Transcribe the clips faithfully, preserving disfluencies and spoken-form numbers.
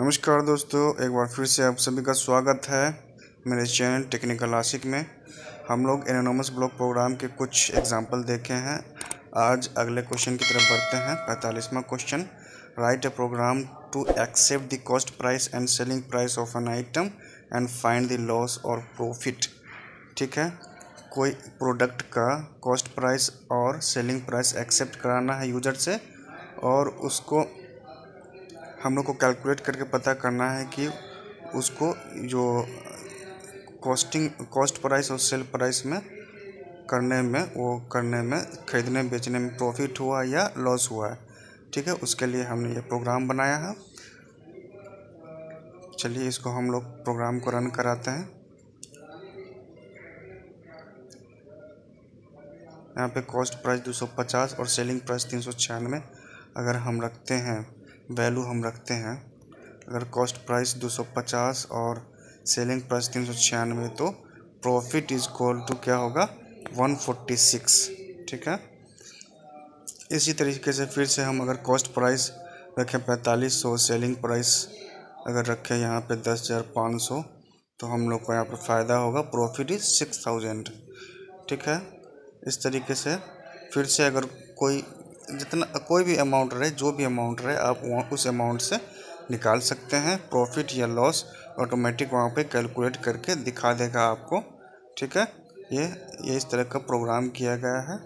नमस्कार दोस्तों, एक बार फिर से आप सभी का स्वागत है मेरे चैनल टेक्निकल आशिक में। हम लोग एनोनिमस ब्लॉक प्रोग्राम के कुछ एग्जाम्पल देखे हैं। आज अगले क्वेश्चन की तरफ बढ़ते हैं। पैंतालीसवां question, write a program to accept the cost price and selling price of an item and find the loss और प्रॉफिट। ठीक है, कोई प्रोडक्ट का कॉस्ट प्राइस और सेलिंग प्राइस एक्सेप्ट कराना है यूजर से, और उसको हम लोग को कैलकुलेट करके पता करना है कि उसको जो कॉस्टिंग कॉस्ट प्राइस और सेल प्राइस में करने में वो करने में खरीदने बेचने में प्रॉफिट हुआ या लॉस हुआ है। ठीक है, उसके लिए हमने ये प्रोग्राम बनाया है। चलिए इसको हम लोग प्रोग्राम को रन कराते हैं। यहाँ पे कॉस्ट प्राइस दो सौ पचास और सेलिंग प्राइस तीन सौ छियानवे अगर हम रखते हैं, वैल्यू हम रखते हैं, अगर कॉस्ट प्राइस दो सौ पचास और सेलिंग प्राइस तीन सौ छियानवे, तो प्रॉफिट इज इक्वल टू क्या होगा, एक सौ छियालीस। ठीक है, इसी तरीके से फिर से हम अगर कॉस्ट प्राइस रखें पैंतालीस सौ, सेलिंग प्राइस अगर रखें यहाँ पे दस हज़ार पाँच सौ, तो हम लोग को यहाँ पर फ़ायदा होगा, प्रॉफिट इज सिक्स थाउजेंड। ठीक है, इस तरीके से फिर से अगर कोई जितना कोई भी अमाउंट रहे, जो भी अमाउंट रहे, आप उस अमाउंट से निकाल सकते हैं। प्रॉफिट या लॉस ऑटोमेटिक वहाँ पे कैलकुलेट करके दिखा देगा आपको। ठीक है, ये ये इस तरह का प्रोग्राम किया गया है,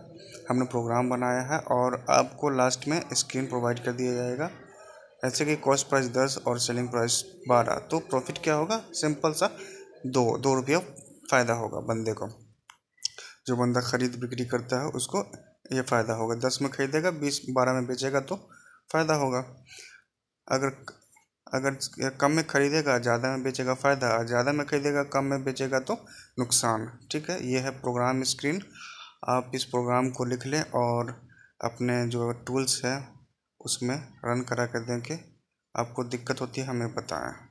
हमने प्रोग्राम बनाया है और आपको लास्ट में स्क्रीन प्रोवाइड कर दिया जाएगा। ऐसे कि कॉस्ट प्राइस दस और सेलिंग प्राइस बारह, तो प्रॉफिट क्या होगा, सिंपल सा दो दो रुपया फ़ायदा होगा बंदे को। जो बंदा ख़रीद बिक्री करता है उसको ये फ़ायदा होगा, दस में खरीदेगा, बीस बारह में बेचेगा तो फ़ायदा होगा। अगर अगर कम में खरीदेगा ज़्यादा में बेचेगा फ़ायदा, ज़्यादा में खरीदेगा कम में बेचेगा तो नुकसान। ठीक है, ये है प्रोग्राम स्क्रीन। आप इस प्रोग्राम को लिख लें और अपने जो टूल्स हैं उसमें रन करा कर दें। कि आपको दिक्कत होती है हमें बताएं।